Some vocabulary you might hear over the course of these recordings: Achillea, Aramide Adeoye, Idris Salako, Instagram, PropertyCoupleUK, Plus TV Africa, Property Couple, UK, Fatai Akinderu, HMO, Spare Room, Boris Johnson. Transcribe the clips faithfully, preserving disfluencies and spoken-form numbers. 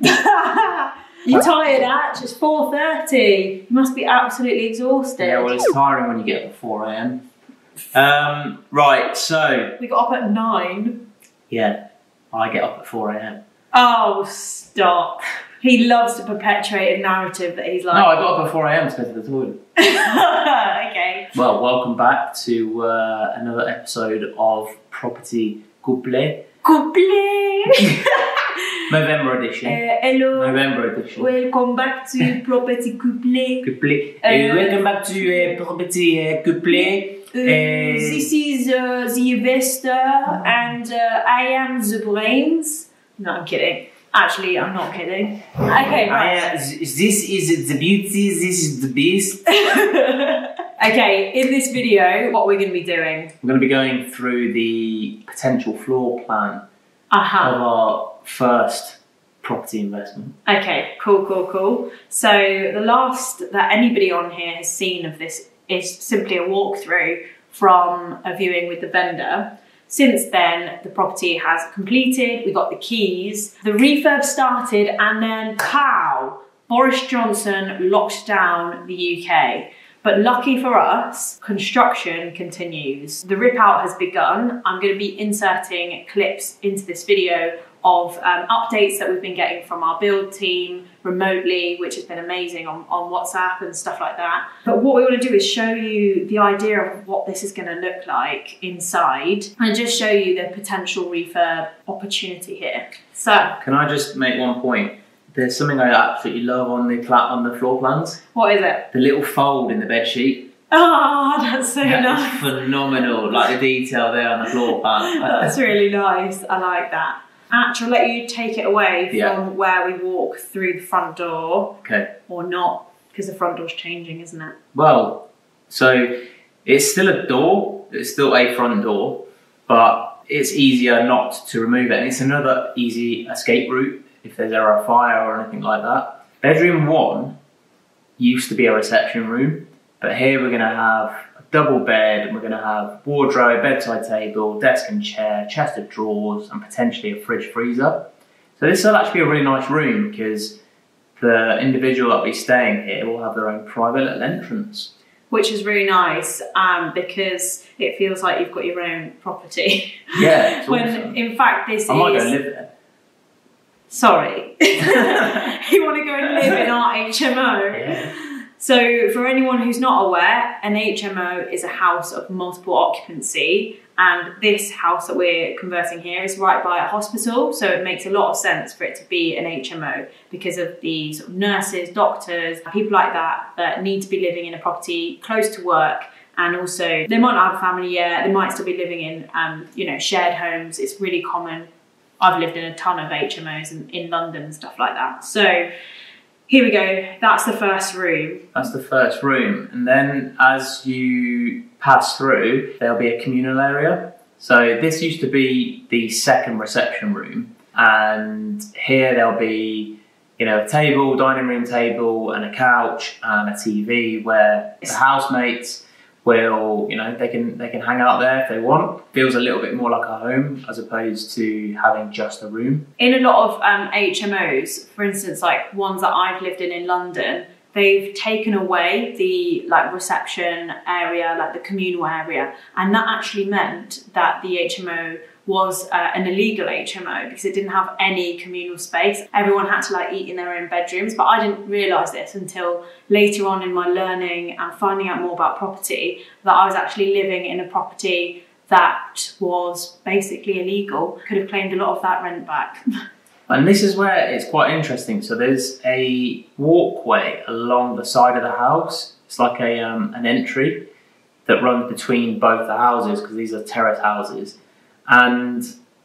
You're tired, Arch. It's four thirty. You must be absolutely exhausted. Yeah, well, it's tiring when you get up at four A M. Um, right, so... We got up at nine. Yeah, I get up at four A M. Oh, stop. He loves to perpetuate a narrative that he's like... No, I got up at four A M to go to the toilet. Okay. Well, welcome back to uh, another episode of Property Couple. Couple! November edition. Uh, hello. November edition. Welcome back to Property Couple. Couple. Uh, uh, welcome back to uh, Property uh, Couple. Uh, uh, this is uh, the investor and uh, I am the brains. No, I'm kidding. Actually, I'm not kidding. Okay, right. I, uh, this is the beauty, this is the beast. Okay, in this video, what we're going to be doing? We're going to be going through the potential floor plan uh-huh. of our first property investment. Okay, cool, cool, cool. So the last that anybody on here has seen of this is simply a walkthrough from a viewing with the vendor. Since then, the property has completed, we got the keys, the refurb started, and then pow, Boris Johnson locked down the U K. But lucky for us, construction continues. The rip out has begun. I'm going to be inserting clips into this video of um, updates that we've been getting from our build team remotely, which has been amazing on, on WhatsApp and stuff like that. But what we want to do is show you the idea of what this is going to look like inside and just show you the potential refurb opportunity here. So can I just make one point? There's something I absolutely love on the on the floor plans. What is it? The little fold in the bed sheet. Oh, that's so that nice. Is phenomenal, like the detail there on the floor plan. That's really nice. I like that. Arch, I'll let you take it away from yeah. where we walk through the front door. Okay. Or not, because the front door's changing, isn't it? Well, so it's still a door, it's still a front door, but it's easier not to remove it. And it's another easy escape route if there's ever a fire or anything like that. Bedroom one used to be a reception room, but here we're gonna have a double bed, and we're gonna have wardrobe, bedside table, desk and chair, chest of drawers, and potentially a fridge freezer. So this will actually be a really nice room because the individual that'll be staying here will have their own private little entrance. Which is really nice um, because it feels like you've got your own property. Yeah, it's when awesome. In fact this I is- I might go live there. Sorry. You wanna go and live in our H M O? Yeah. So for anyone who's not aware, an H M O is a house of multiple occupancy, and this house that we're converting here is right by a hospital, so it makes a lot of sense for it to be an H M O because of the sort of nurses, doctors, people like that that need to be living in a property close to work, and also they might not have a family yet, they might still be living in um, you know, shared homes. It's really common. I've lived in a ton of H M Os in, in London and stuff like that. So here we go, that's the first room. That's the first room. And then as you pass through, there'll be a communal area. So this used to be the second reception room. And here there'll be, you know, a table, dining room table, and a couch and a T V where the housemates will, you know, they can, they can hang out there if they want. Feels a little bit more like a home as opposed to having just a room. In a lot of um, H M Os, for instance, like ones that I've lived in in London, they've taken away the like reception area, like the communal area. And that actually meant that the H M O was uh, an illegal H M O because it didn't have any communal space. Everyone had to like eat in their own bedrooms, but I didn't realise this until later on in my learning and finding out more about property, that I was actually living in a property that was basically illegal. Could have claimed a lot of that rent back. And this is where it's quite interesting. So there's a walkway along the side of the house. It's like a, um, an entry that runs between both the houses because these are terrace houses. And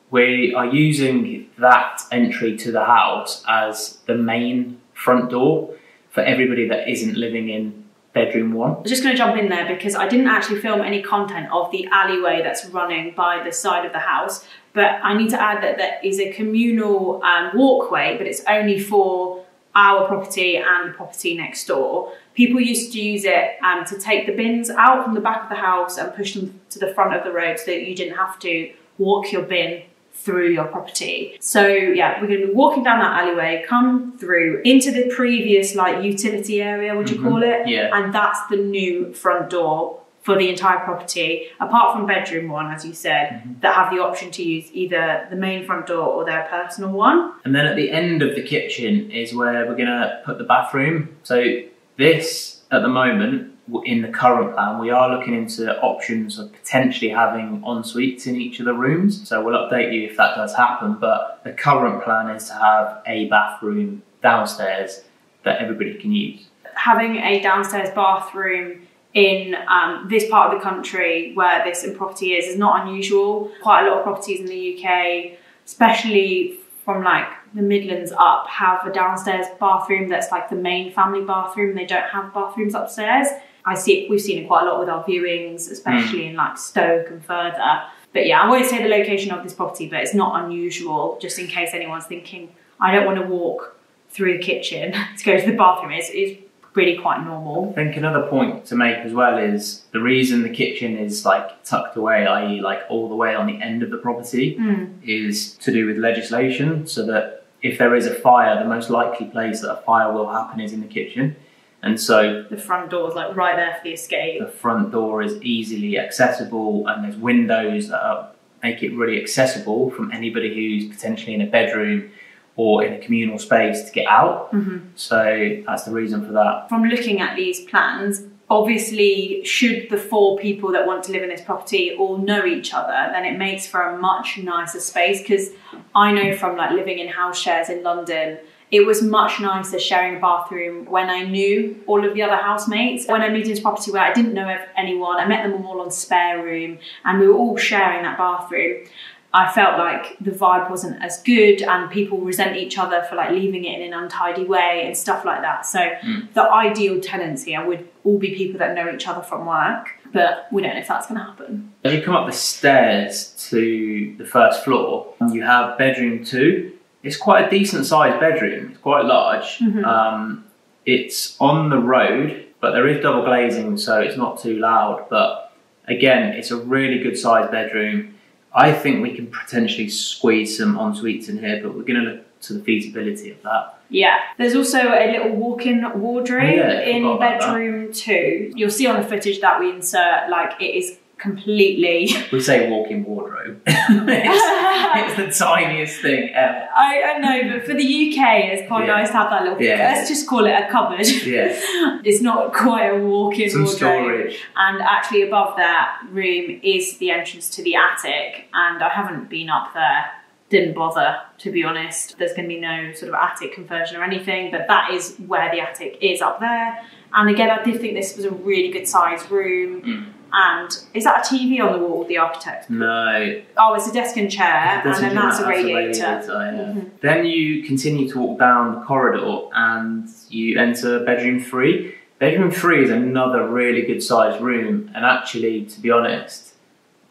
we are using that entry to the house as the main front door for everybody that isn't living in bedroom one. I'm just going to jump in there because I didn't actually film any content of the alleyway that's running by the side of the house, but I need to add that there is a communal um, walkway, but it's only for our property and the property next door. People used to use it um, to take the bins out from the back of the house and push them to the front of the road so that you didn't have to walk your bin through your property. So yeah, we're going to be walking down that alleyway, come through into the previous like utility area, would you mm-hmm. call it? Yeah. And that's the new front door for the entire property, apart from bedroom one, as you said, mm-hmm. that have the option to use either the main front door or their personal one. And then at the end of the kitchen is where we're gonna put the bathroom. So this, at the moment, in the current plan, we are looking into options of potentially having en suites in each of the rooms. So we'll update you if that does happen, but the current plan is to have a bathroom downstairs that everybody can use. Having a downstairs bathroom in um, this part of the country where this property is, is not unusual. Quite a lot of properties in the U K, especially from like the Midlands up, have a downstairs bathroom that's like the main family bathroom. They don't have bathrooms upstairs. I see it, we've seen it quite a lot with our viewings, especially mm. in like Stoke and further. But yeah, I won't say the location of this property, but it's not unusual, just in case anyone's thinking, I don't want to walk through the kitchen to go to the bathroom. It's, it's really quite normal. I think another point to make as well is the reason the kitchen is like tucked away, that is like all the way on the end of the property, mm. is to do with legislation, so that if there is a fire, the most likely place that a fire will happen is in the kitchen. And so the front door is like right there for the escape. The front door is easily accessible, and there's windows that are, make it really accessible from anybody who's potentially in a bedroom or in a communal space to get out. Mm-hmm. So that's the reason for that. From looking at these plans, obviously, should the four people that want to live in this property all know each other, then it makes for a much nicer space. Because I know from like living in house shares in London, it was much nicer sharing a bathroom when I knew all of the other housemates. When I moved into property where I didn't know anyone, I met them all on Spare Room and we were all sharing that bathroom. I felt like the vibe wasn't as good and people resent each other for like leaving it in an untidy way and stuff like that. So mm. the ideal tenants here would all be people that know each other from work, but we don't know if that's gonna happen. As you come up the stairs to the first floor, you have bedroom two. It's quite a decent sized bedroom. It's quite large. Mm-hmm. um, it's on the road, but there is double glazing, so it's not too loud. But again, it's a really good sized bedroom. I think we can potentially squeeze some en suites in here, but we're going to look to the feasibility of that. Yeah. There's also a little walk-in wardrobe oh, yeah, in bedroom that. two. You'll see on the footage that we insert, like it is completely... We say walk-in wardrobe. it's, it's the tiniest thing ever. I, I know, but for the U K, it's quite yeah. nice to have that little... Yeah. Let's just call it a cupboard. Yeah. It's not quite a walk-in wardrobe. Some storage. And actually above that room is the entrance to the attic. And I haven't been up there. Didn't bother, to be honest. There's going to be no sort of attic conversion or anything, but that is where the attic is up there. And again, I did think this was a really good sized room. Mm. And is that a T V on the wall with the architect? No. Oh, it's a desk and chair, and then that's a radiator. That's a radiator, yeah. Mm-hmm. Then you continue to walk down the corridor and you enter bedroom three. Bedroom three is another really good sized room. And actually, to be honest,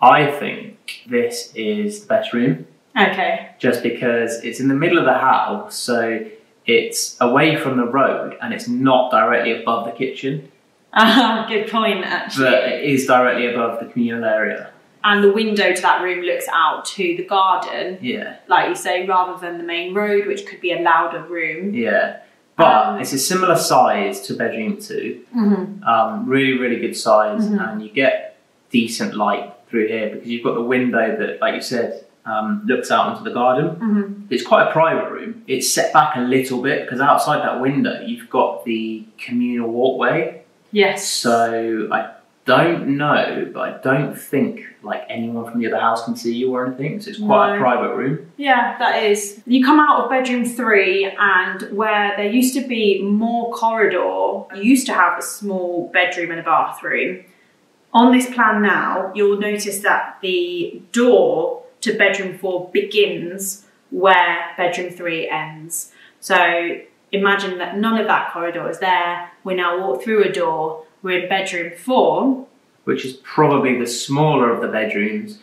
I think this is the best room. Okay. Just because it's in the middle of the house, so it's away from the road and it's not directly above the kitchen. Uh, good point, actually. But it is directly above the communal area. And the window to that room looks out to the garden. Yeah. Like you say, rather than the main road, which could be a louder room. Yeah. But um, it's a similar size to bedroom two. Mm-hmm. um, really, really good size. Mm-hmm. And you get decent light through here because you've got the window that, like you said, um, looks out onto the garden. Mm-hmm. It's quite a private room. It's set back a little bit because outside that window, you've got the communal walkway. Yes. So I don't know, but I don't think like anyone from the other house can see you or anything. So it's quite no. a private room. Yeah, that is. You come out of bedroom three, and where there used to be more corridor, you used to have a small bedroom and a bathroom. On this plan now, you'll notice that the door to bedroom four begins where bedroom three ends. So imagine that none of that corridor is there. We now walk through a door. We're in bedroom four. Which is probably the smaller of the bedrooms,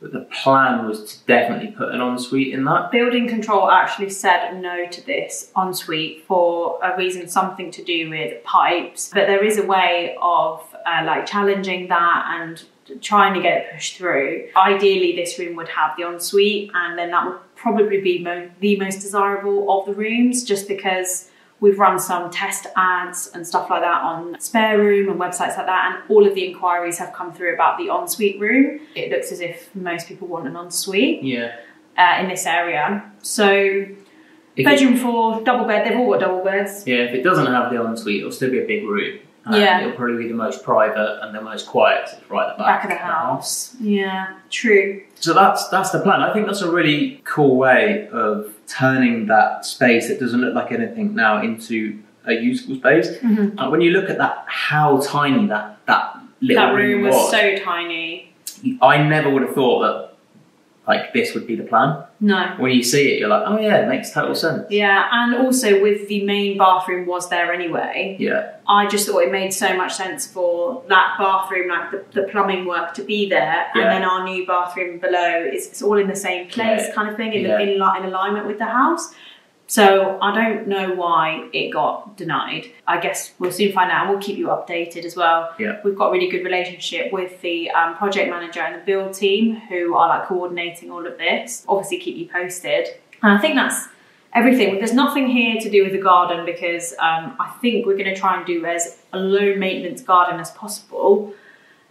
but the plan was to definitely put an ensuite in that. Building control actually said no to this ensuite for a reason, something to do with pipes. But there is a way of uh, like challenging that and trying to get it pushed through. Ideally, this room would have the ensuite, and then that would probably be mo the most desirable of the rooms, just because we've run some test ads and stuff like that on Spare Room and websites like that, and all of the inquiries have come through about the ensuite room. It looks as if most people want an ensuite yeah. uh, in this area. So if bedroom it, four, double bed, they've all got double beds. Yeah, if it doesn't have the ensuite, it'll still be a big room. Um, yeah. It'll probably be the most private and the most quiet, it's right at the back, back of the house. Yeah, true. So that's that's the plan. I think that's a really cool way of turning that space that doesn't look like anything now into a usable space. Mm-hmm. Uh, when you look at that, how tiny that, that little that room, room was. That room was so tiny. I never would have thought that like this would be the plan. No. When you see it, you're like, oh yeah, it makes total sense. Yeah, and also with the main bathroom was there anyway. Yeah. I just thought it made so much sense for that bathroom, like the, the plumbing work to be there, yeah. and then our new bathroom below is it's all in the same place yeah. kind of thing, in, yeah. in, in alignment with the house. So I don't know why it got denied. I guess we'll soon find out, and we'll keep you updated as well. Yeah. We've got a really good relationship with the um, project manager and the build team who are like coordinating all of this. Obviously keep you posted. And I think that's everything. There's nothing here to do with the garden because um, I think we're gonna try and do as a low maintenance garden as possible.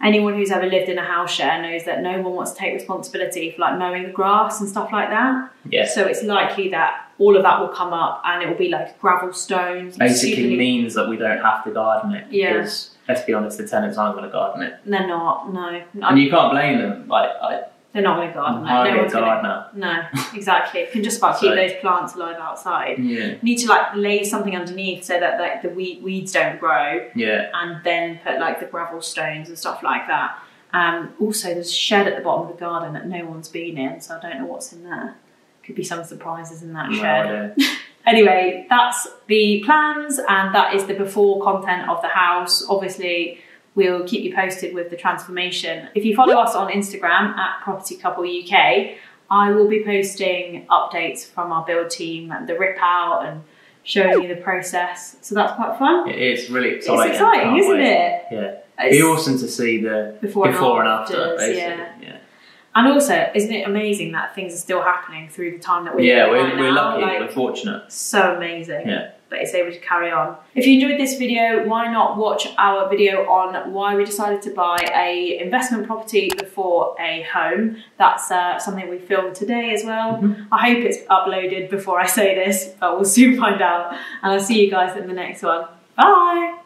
Anyone who's ever lived in a house share knows that no one wants to take responsibility for like mowing the grass and stuff like that. Yeah. So it's likely that all of that will come up and it will be like gravel stones. Basically super... means that we don't have to garden it. Yeah. Because let's be honest, the tenants aren't going to garden it. They're not, no. And you can't blame them. Like, I, They're not going to garden it. No one's gardener. Gonna... No, exactly. You can just about keep so... those plants alive outside. Yeah. You need to like lay something underneath so that like the weed, weeds don't grow. Yeah. And then put like the gravel stones and stuff like that. Um, also, there's a shed at the bottom of the garden that no one's been in, so I don't know what's in there. Could be some surprises in that no shed. Anyway, that's the plans and that is the before content of the house. Obviously, we'll keep you posted with the transformation. If you follow us on Instagram at Property Couple U K, I will be posting updates from our build team and the rip out and showing you the process. So that's quite fun. It is really exciting. It's exciting, isn't we? It? Yeah. It's It'd be awesome to see the before, before and after, and after basically. Yeah. yeah. And also, isn't it amazing that things are still happening through the time that we're yeah, we're, right we're lucky, like, we're fortunate. So amazing yeah. that it's able to carry on. If you enjoyed this video, why not watch our video on why we decided to buy a investment property before a home. That's uh, something we filmed today as well. Mm-hmm. I hope it's uploaded before I say this, but we'll soon find out. And I'll see you guys in the next one. Bye!